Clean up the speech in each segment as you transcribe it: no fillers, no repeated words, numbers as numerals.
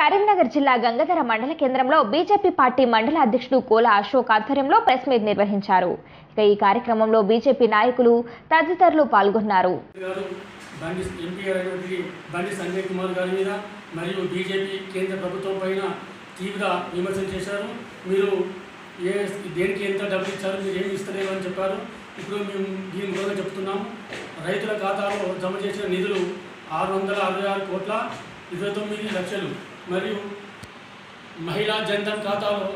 కరీంనగర్ జిల్లా గంగధర మండల కేంద్రంలో బీజేపీ పార్టీ మండల అధ్యక్షుడు కోల అశోక్ ఆధ్వర్యంలో ప్రెస్ మీట్ నిర్వహించారు. ఇక ఈ కార్యక్రమంలో బీజేపీ నాయకులు తదితరులు పాల్గొన్నారు. బండి ఎంపీ అయినటువంటి బండి సంజయ్ కుమార్ గారి మీద మరియు బీజేపీ కేంద్ర ప్రభుత్వంపైన తీవ్ర విమర్శలు చేశారు. మీరు ఏ దేనికి ఎంత డబ్బులు ఇచ్చారు, మీరు ఏమి ఇస్తలేరు అని చెప్పారు. ఇప్పుడు మేము దీని కూడా చెప్తున్నాము, రైతుల ఖాతాలో జమ చేసిన నిధులు 666,29,00,000 మరియు మహిళా జన్ధన్ ఖాతాలో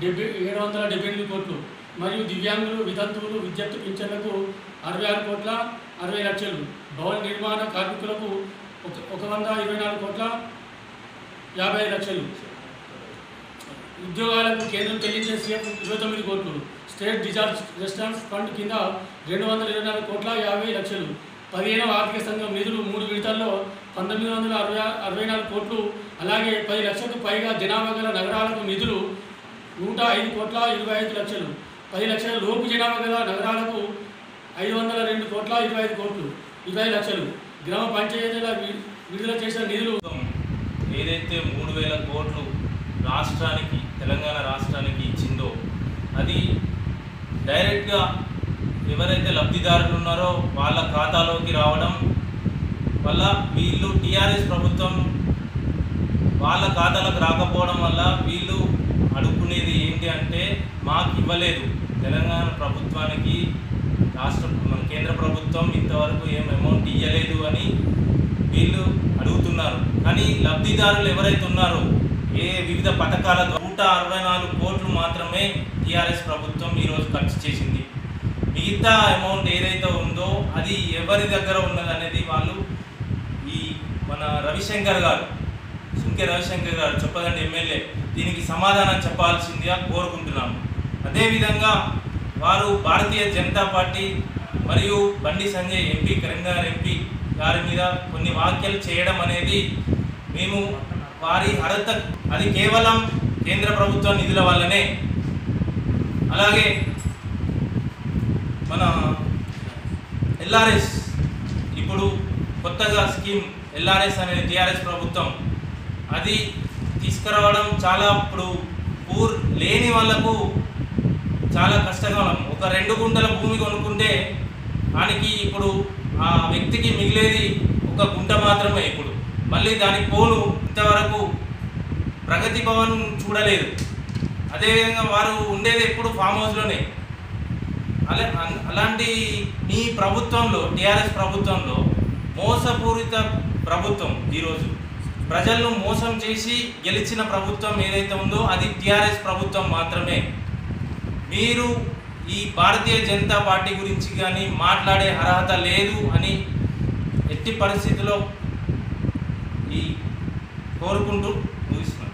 778 కోట్లు మరియు దివ్యాంగులు వితంతువులు విద్యుత్ పింఛన్లకు 66,60,00,000, భవన నిర్మాణ కార్మికులకు 124,50,00,000, ఉద్యోగాలకు కేంద్రం చెల్లించే సీఎం 29 కోట్లు, స్టేట్ డిజాస్టర్ రెస్పాన్స్ ఫండ్ కింద 224,50,00,000, 15వ ఆర్థిక సంఘం నిధులు 3 విడతల్లో 1,964 కోట్లు, అలాగే 10 లక్షలకు పైగా జనాభా గల నగరాలకు నిధులు 105,25,00,000, 10 లక్షల లోపు జనాభా గల నగరాలకు 502,25,00,000, 20 లక్షలు, గ్రామ పంచాయతీల విడుదల చేసిన నిధులు ఏదైతే 3,000 కోట్లు రాష్ట్రానికి తెలంగాణ రాష్ట్రానికి ఇచ్చిందో అది డైరెక్ట్గా ఎవరైతే లబ్ధిదారులు ఉన్నారో వాళ్ళ ఖాతాలోకి రావడం వల్ల వీళ్ళు టీఆర్ఎస్ ప్రభుత్వం వాళ్ళ ఖాతాలకు రాకపోవడం వల్ల వీళ్ళు అడుక్కునేది ఏంటి అంటే మాకు ఇవ్వలేదు, తెలంగాణ ప్రభుత్వానికి రాష్ట్ర మన కేంద్ర ప్రభుత్వం ఇంతవరకు ఏం అమౌంట్ ఇవ్వలేదు అని వీళ్ళు అడుగుతున్నారు. కానీ లబ్ధిదారులు ఎవరైతే ఉన్నారో ఏ వివిధ పథకాల 164 కోట్లు మాత్రమే టీఆర్ఎస్ ప్రభుత్వం ఈరోజు ఖర్చు చేసింది. మిగతా అమౌంట్ ఏదైతే ఉందో అది ఎవరి దగ్గర ఉన్నదనేది వాళ్ళు ఈ మన రవిశంకర్ గారు సుంకే రవిశంకర్ గారు చెప్పదండి ఎమ్మెల్యే దీనికి సమాధానం చెప్పాల్సిందిగా కోరుకుంటున్నాము. అదేవిధంగా వారు భారతీయ జనతా పార్టీ మరియు బండి సంజయ్ ఎంపీ కరీంనగర్ ఎంపీ గారి మీద కొన్ని వ్యాఖ్యలు చేయడం అనేది మేము వారి అర్హత అది కేవలం కేంద్ర ప్రభుత్వ నిధుల వల్లనే. అలాగే మన ఎల్ఆర్ఎస్ ఇప్పుడు కొత్తగా స్కీమ్ ఎల్ఆర్ఎస్ అనేది టీఆర్ఎస్ ప్రభుత్వం అది తీసుకురావడం చాలా ఇప్పుడు పూర్ లేని వాళ్ళకు చాలా కష్టంగా ఉన్నాం. ఒక 2 గుంటల భూమి కొనుక్కుంటే దానికి ఇప్పుడు ఆ వ్యక్తికి మిగిలేది 1 గుంట మాత్రమే. ఇప్పుడు మళ్ళీ దానికి పోను ఇంతవరకు ప్రగతి భవన్ చూడలేదు. అదేవిధంగా వారు ఉండేది ఎప్పుడు ఫామ్ హౌస్లోనే. అలాంటి మీ ప్రభుత్వంలో టీఆర్ఎస్ ప్రభుత్వంలో మోసపూరిత ప్రభుత్వం, ఈరోజు ప్రజలను మోసం చేసి గెలిచిన ప్రభుత్వం ఏదైతే ఉందో అది టీఆర్ఎస్ ప్రభుత్వం మాత్రమే. మీరు ఈ భారతీయ జనతా పార్టీ గురించి కానీ మాట్లాడే అర్హత లేదు అని ఎట్టి పరిస్థితుల్లో ఈ కోరుకుంటూ ముగిస్తున్నాను.